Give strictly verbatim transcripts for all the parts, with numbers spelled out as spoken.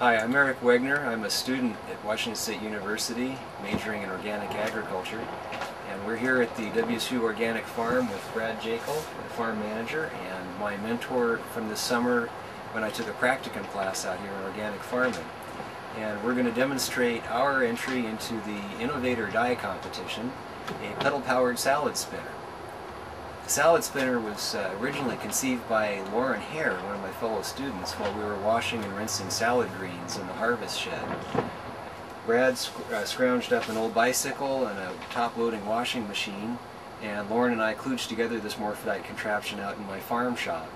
Hi, I'm Eric Wegner. I'm a student at Washington State University majoring in organic agriculture, and we're here at the W S U Organic Farm with Brad Jakel, the farm manager, and my mentor from this summer when I took a practicum class out here in organic farming. And we're going to demonstrate our entry into the Innovator Die Competition, a pedal-powered salad spinner. The salad spinner was uh, originally conceived by Lauren Hare, one of my fellow students, while we were washing and rinsing salad greens in the harvest shed. Brad sc uh, scrounged up an old bicycle and a top-loading washing machine, and Lauren and I kludged together this morphodite contraption out in my farm shop.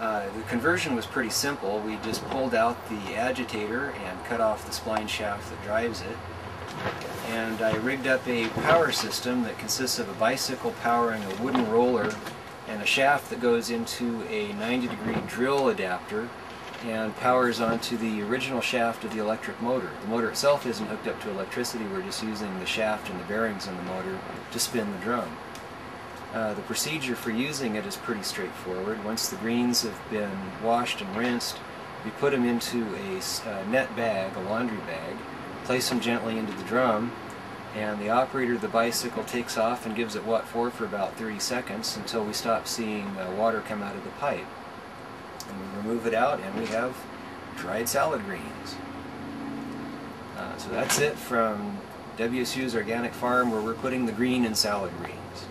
Uh, the conversion was pretty simple. We just pulled out the agitator and cut off the spline shaft that drives it. And I rigged up a power system that consists of a bicycle powering a wooden roller and a shaft that goes into a ninety degree drill adapter and powers onto the original shaft of the electric motor. The motor itself isn't hooked up to electricity, we're just using the shaft and the bearings in the motor to spin the drum. Uh, the procedure for using it is pretty straightforward. Once the greens have been washed and rinsed, we put them into a uh, net bag, a laundry bag, place them gently into the drum, and the operator of the bicycle takes off and gives it what for for about thirty seconds until we stop seeing uh, water come out of the pipe. And we remove it out and we have dried salad greens. Uh, so that's it from W S U's Organic Farm, where we're putting the green in salad greens.